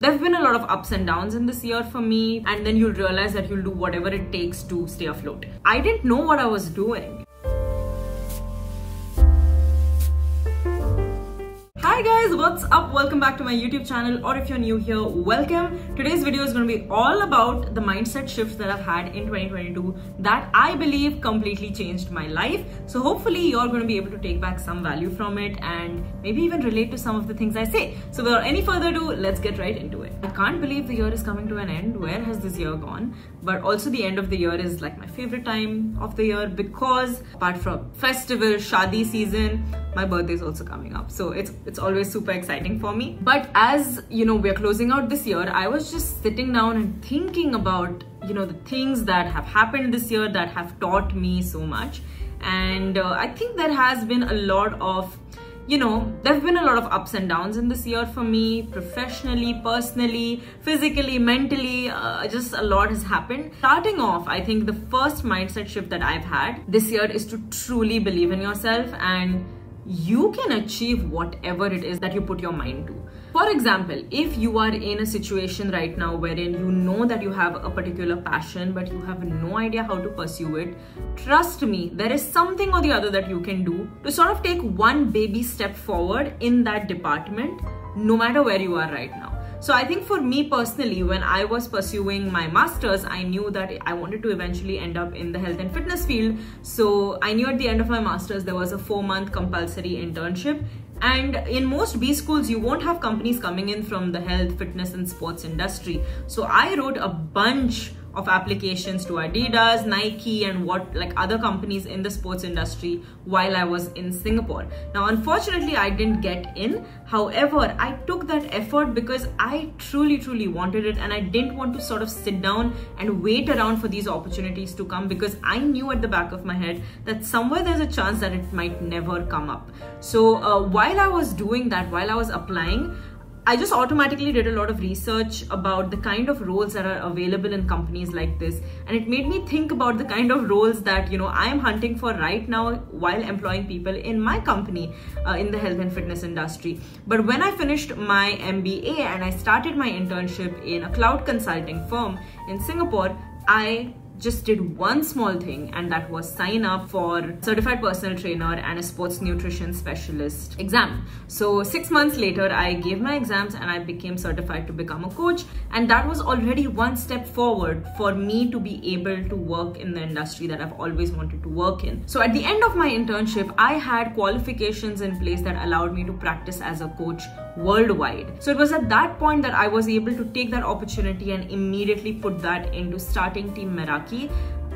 There have been a lot of ups and downs in this year for me, and then you'll realize that you'll do whatever it takes to stay afloat. I didn't know what I was doing. Hi guys, what's up? Welcome back to my YouTube channel, or if you're new here, welcome. Today's video is going to be all about the mindset shifts that I've had in 2022 that I believe completely changed my life. So hopefully you're going to be able to take back some value from it and maybe even relate to some of the things I say. So without any further ado, let's get right into it. I can't believe the year is coming to an end. Where has this year gone? But also the end of the year is like my favorite time of the year because apart from festival, shadi season, my birthday is also coming up. So it's always super exciting for me. But as you know, we're closing out this year, I was just sitting down and thinking about, you know, the things that have happened this year that have taught me so much. And I think there have been a lot of ups and downs in this year for me, professionally, personally, physically, mentally, just a lot has happened. Starting off, I think the first mindset shift that I've had this year is to truly believe in yourself, and you can achieve whatever it is that you put your mind to. For example, if you are in a situation right now wherein you know that you have a particular passion but you have no idea how to pursue it, trust me, there is something or the other that you can do to sort of take one baby step forward in that department, no matter where you are right now. So I think for me personally, when I was pursuing my master's, I knew that I wanted to eventually end up in the health and fitness field. So I knew at the end of my master's, there was a 4-month compulsory internship. And in most B schools, you won't have companies coming in from the health, fitness and sports industry. So I wrote a bunch of applications to Adidas, Nike and other companies in the sports industry while I was in Singapore. Now, unfortunately, I didn't get in. However, I took that effort because I truly wanted it, and I didn't want to sort of sit down and wait around for these opportunities to come, because I knew at the back of my head that somewhere there's a chance that it might never come up. So while I was doing that, while I was applying, I just automatically did a lot of research about the kind of roles that are available in companies like this. And it made me think about the kind of roles that, you know, I'm hunting for right now while employing people in my company in the health and fitness industry. But when I finished my MBA and I started my internship in a cloud consulting firm in Singapore, I just did one small thing, and that was sign up for certified personal trainer and a sports nutrition specialist exam. So 6 months later, I gave my exams and I became certified to become a coach. And that was already one step forward for me to be able to work in the industry that I've always wanted to work in. So at the end of my internship, I had qualifications in place that allowed me to practice as a coach worldwide. So it was at that point that I was able to take that opportunity and immediately put that into starting TeaMeraki.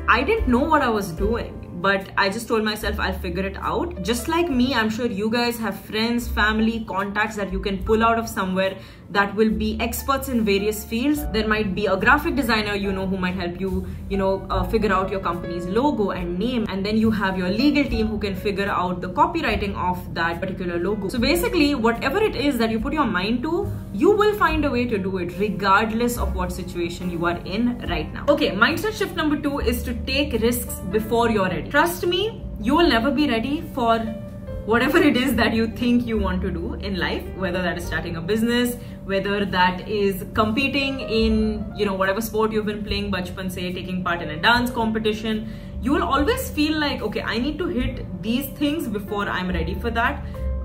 I didn't know what I was doing, but I just told myself I'll figure it out. Just like me, I'm sure you guys have friends, family, contacts that you can pull out of somewhere that will be experts in various fields. There might be a graphic designer, you know, who might help you, you know, figure out your company's logo and name. And then you have your legal team who can figure out the copywriting of that particular logo. So basically, whatever it is that you put your mind to, you will find a way to do it regardless of what situation you are in right now. Okay, mindset shift number 2 is to take risks before you're ready. Trust me, you will never be ready for whatever it is that you think you want to do in life, whether that is starting a business, whether that is competing in, you know, whatever sport you've been playing, bachpan se, taking part in a dance competition. You will always feel like, okay, I need to hit these things before I'm ready for that.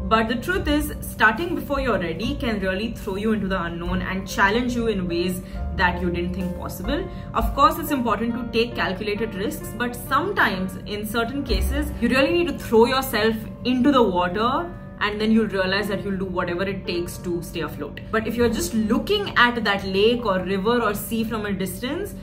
But the truth is, starting before you're ready can really throw you into the unknown and challenge you in ways that you didn't think possible. Of course, it's important to take calculated risks, but sometimes in certain cases, you really need to throw yourself into the water, and then you'll realize that you'll do whatever it takes to stay afloat. But if you're just looking at that lake or river or sea from a distance,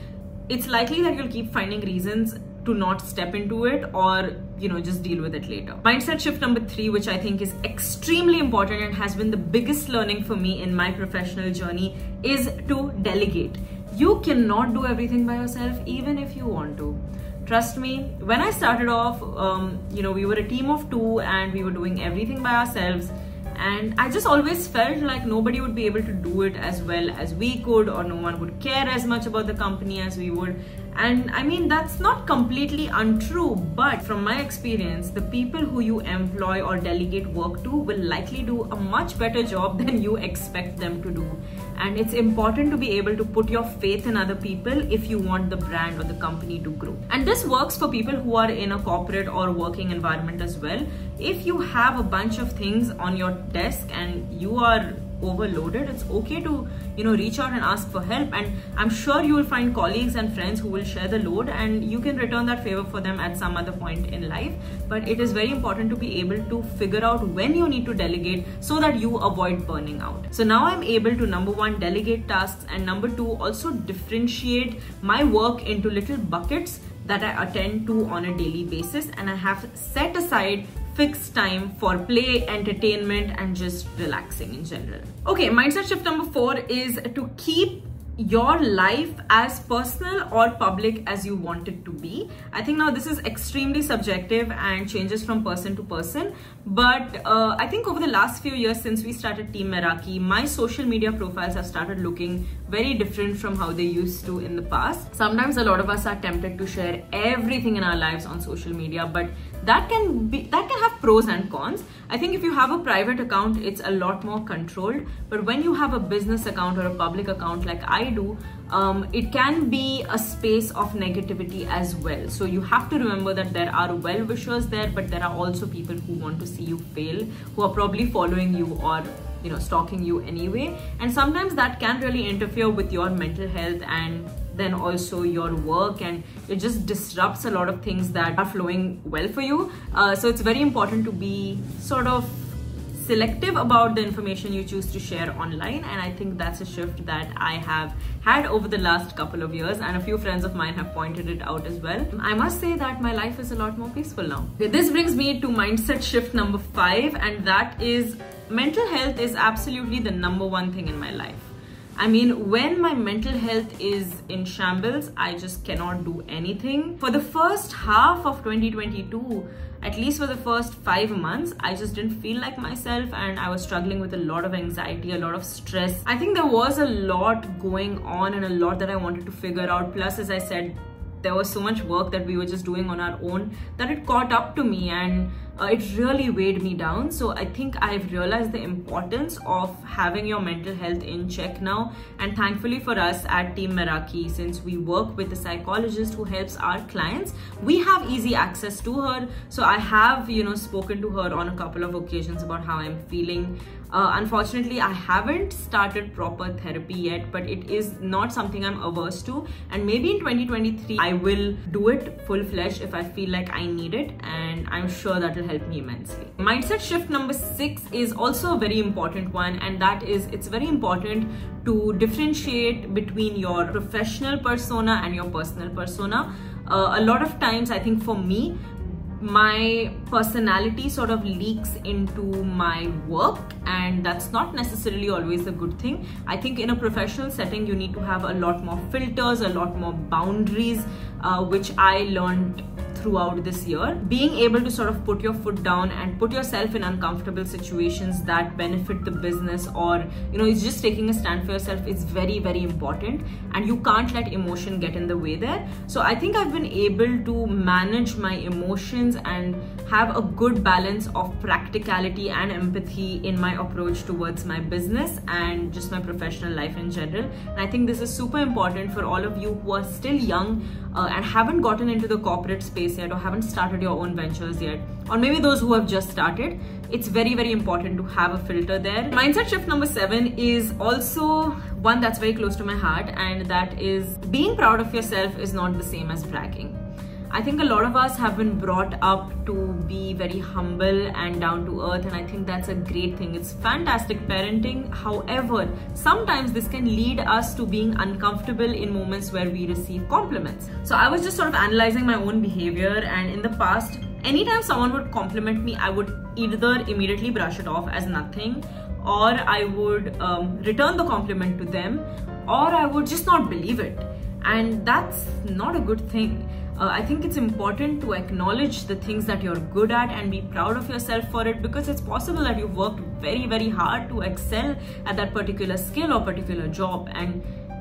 it's likely that you'll keep finding reasons to not step into it, or, you know, just deal with it later. Mindset shift number 3, which I think is extremely important and has been the biggest learning for me in my professional journey, is to delegate. You cannot do everything by yourself, even if you want to. Trust me, when I started off, you know, we were a team of 2 and we were doing everything by ourselves. And I just always felt like nobody would be able to do it as well as we could, or no one would care as much about the company as we would. And I mean, that's not completely untrue, but from my experience, the people who you employ or delegate work to will likely do a much better job than you expect them to do. And it's important to be able to put your faith in other people if you want the brand or the company to grow. And this works for people who are in a corporate or working environment as well. If you have a bunch of things on your desk and you are overloaded, it's okay to reach out and ask for help, and I'm sure you will find colleagues and friends who will share the load, and you can return that favor for them at some other point in life. But it is very important to be able to figure out when you need to delegate so that you avoid burning out. So now I'm able to, number one, delegate tasks, and number two, also differentiate my work into little buckets that I attend to on a daily basis, and I have set aside fixed time for play, entertainment, and just relaxing in general. Okay, mindset shift number 4 is to keep your life as personal or public as you want it to be. I think now this is extremely subjective and changes from person to person, but I think over the last few years since we started TeaMeraki, my social media profiles have started looking very different from how they used to in the past. Sometimes a lot of us are tempted to share everything in our lives on social media, but that can have pros and cons. I think if you have a private account, it's a lot more controlled, but when you have a business account or a public account like I do, it can be a space of negativity as well. So you have to remember that there are well-wishers there, but there are also people who want to see you fail, who are probably following you or stalking you anyway, and sometimes that can really interfere with your mental health and then also your work, and it just disrupts a lot of things that are flowing well for you. So it's very important to be sort of selective about the information you choose to share online, and I think that's a shift that I have had over the last couple of years, and a few friends of mine have pointed it out as well. I must say that my life is a lot more peaceful now. Okay, this brings me to mindset shift number 5, and that is mental health is absolutely the #1 thing in my life. I mean, when my mental health is in shambles, I just cannot do anything. For the first half of 2022, at least for the first 5 months, I just didn't feel like myself, and I was struggling with a lot of anxiety, a lot of stress. I think there was a lot going on and a lot that I wanted to figure out. Plus, as I said, there was so much work that we were just doing on our own that it caught up to me, and it really weighed me down. So I think I've realized the importance of having your mental health in check now, and thankfully for us at TeaMeraki, since we work with a psychologist who helps our clients, we have easy access to her. So I have spoken to her on a couple of occasions about how I'm feeling. Unfortunately, I haven't started proper therapy yet, but it is not something I'm averse to, and maybe in 2023 I will do it full-fledged if I feel like I need it, and I'm sure that will help me immensely. Mindset shift number 6 is also a very important one, and that is, it's very important to differentiate between your professional persona and your personal persona. A lot of times, I think for me, my personality sort of leaks into my work, and that's not necessarily always a good thing. I think in a professional setting you need to have a lot more filters, a lot more boundaries, which I learned throughout this year. Being able to sort of put your foot down and put yourself in uncomfortable situations that benefit the business, or it's just taking a stand for yourself, is very, very important, and you can't let emotion get in the way there. So I think I've been able to manage my emotions and have a good balance of practicality and empathy in my approach towards my business and just my professional life in general. And I think this is super important for all of you who are still young and haven't gotten into the corporate space yet, or haven't started your own ventures yet, or maybe those who have just started. It's very, very important to have a filter there. Mindset shift number 7 is also one that's very close to my heart, and that is, being proud of yourself is not the same as bragging. I think a lot of us have been brought up to be very humble and down to earth, and I think that's a great thing. It's fantastic parenting. However, sometimes this can lead us to being uncomfortable in moments where we receive compliments. So I was just sort of analyzing my own behavior, and in the past, anytime someone would compliment me, I would either immediately brush it off as nothing, or I would return the compliment to them, or I would just not believe it. And that's not a good thing. I think it's important to acknowledge the things that you're good at and be proud of yourself for it, because it's possible that you've worked very, very hard to excel at that particular skill or particular job, and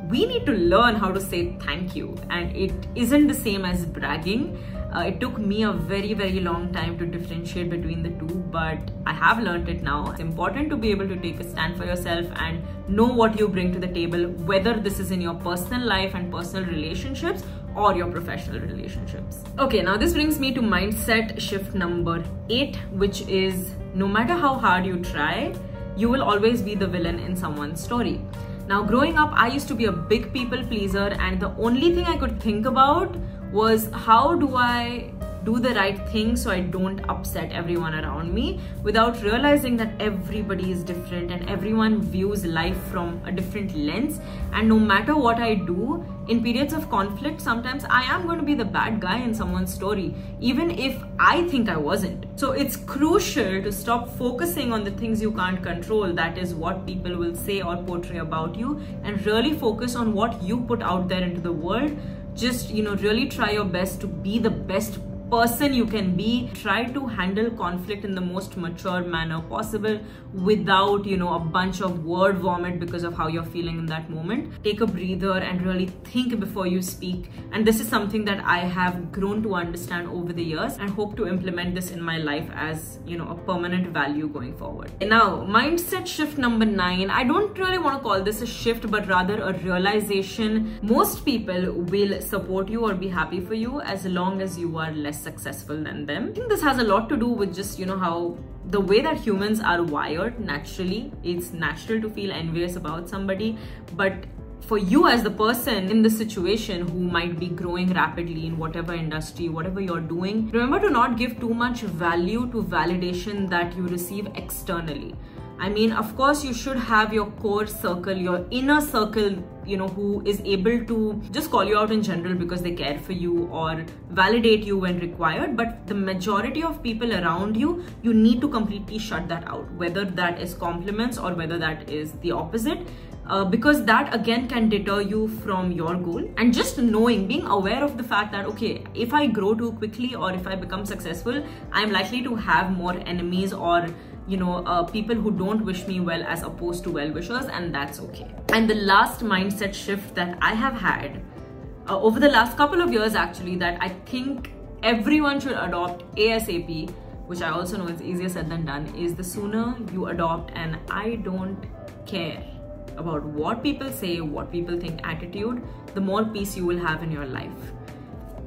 we need to learn how to say thank you, and it isn't the same as bragging. It took me a very, very long time to differentiate between the two, but I have learned it now. It's important to be able to take a stand for yourself and know what you bring to the table, whether this is in your personal life and personal relationships or your professional relationships. Okay, now this brings me to mindset shift number 8, which is no matter how hard you try, you will always be the villain in someone's story. Now, growing up, I used to be a big people pleaser, and the only thing I could think about was how do I do the right thing so I don't upset everyone around me, without realizing that everybody is different and everyone views life from a different lens. And no matter what I do, in periods of conflict, sometimes I am going to be the bad guy in someone's story, even if I think I wasn't. So it's crucial to stop focusing on the things you can't control, that is what people will say or portray about you, and really focus on what you put out there into the world. Just, you know, really try your best to be the best person you can be. Try to handle conflict in the most mature manner possible, without, you know, a bunch of word vomit because of how you're feeling in that moment. Take a breather and really think before you speak, and this is something that I have grown to understand over the years and hope to implement this in my life as, you know, a permanent value going forward. Now, mindset shift number 9, I don't really want to call this a shift, but rather a realization. Most people will support you or be happy for you as long as you are less successful than them. I think this has a lot to do with just, you know, how the way that humans are wired naturally. It's natural to feel envious about somebody, but for you as the person in this situation who might be growing rapidly in whatever industry, whatever you're doing, remember to not give too much value to validation that you receive externally. I mean, of course, you should have your core circle, your inner circle, you know, who is able to just call you out in general because they care for you or validate you when required. But the majority of people around you, you need to completely shut that out, whether that is compliments or whether that is the opposite. Because that again can deter you from your goal. And just knowing, being aware of the fact that, okay, if I grow too quickly or if I become successful, I'm likely to have more enemies or, you know, people who don't wish me well as opposed to well-wishers, and that's okay. And the last mindset shift that I have had over the last couple of years, actually, that I think everyone should adopt ASAP, which I also know is easier said than done, is the sooner you adopt an I don't care about what people say, what people think attitude, the more peace you will have in your life.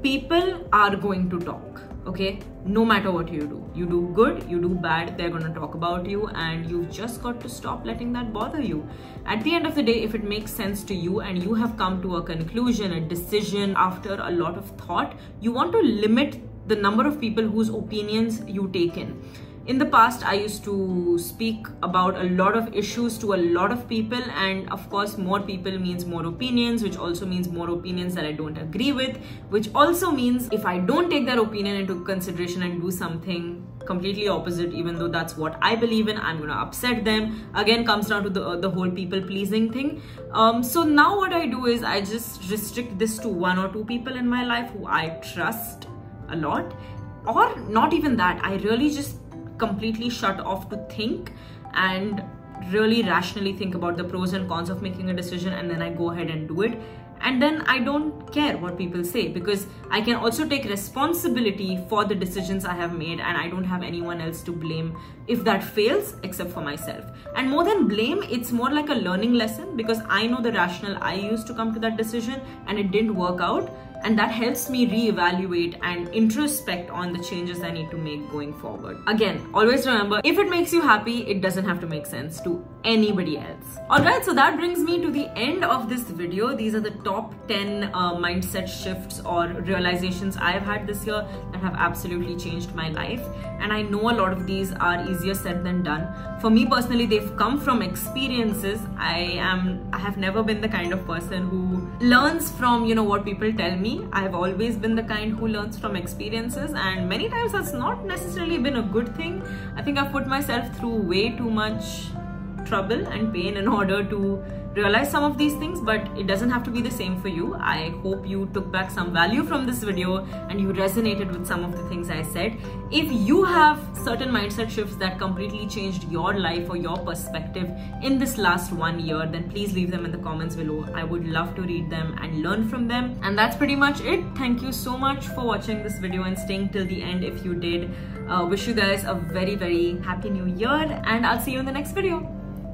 People are going to talk, okay? No matter what you do good, you do bad, they're going to talk about you, and you've just got to stop letting that bother you. At the end of the day, if it makes sense to you and you have come to a conclusion, a decision after a lot of thought, you want to limit the number of people whose opinions you take in. In the past, I used to speak about a lot of issues to a lot of people, and of course, more people means more opinions, which also means more opinions that I don't agree with, which also means if I don't take their opinion into consideration and do something completely opposite, even though that's what I believe in, I'm gonna upset them. Again, comes down to the whole people pleasing thing. So now what I do is I just restrict this to one or two people in my life who I trust a lot, or not even that. I really just completely shut off to think and really rationally think about the pros and cons of making a decision, and then I go ahead and do it, and then I don't care what people say, because I can also take responsibility for the decisions I have made, and I don't have anyone else to blame if that fails except for myself. And more than blame, it's more like a learning lesson, because I know the rationale I used to come to that decision and it didn't work out, and that helps me reevaluate and introspect on the changes I need to make going forward. Again, always remember, if it makes you happy, it doesn't have to make sense to anybody else. Alright, so that brings me to the end of this video. These are the top 10 mindset shifts or realizations I've had this year that have absolutely changed my life. And I know a lot of these are easier said than done. For me personally, they've come from experiences. I have never been the kind of person who learns from, you know, what people tell me. I have always been the kind who learns from experiences, and many times that's not necessarily been a good thing. I think I've put myself through way too much trouble and pain in order to realize some of these things, but it doesn't have to be the same for you. I hope you took back some value from this video and you resonated with some of the things I said. If you have certain mindset shifts that completely changed your life or your perspective in this last 1 year, then please leave them in the comments below. I would love to read them and learn from them. And that's pretty much it. Thank you so much for watching this video and staying till the end if you did. Wish you guys a very, very happy new year, and I'll see you in the next video.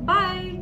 Bye.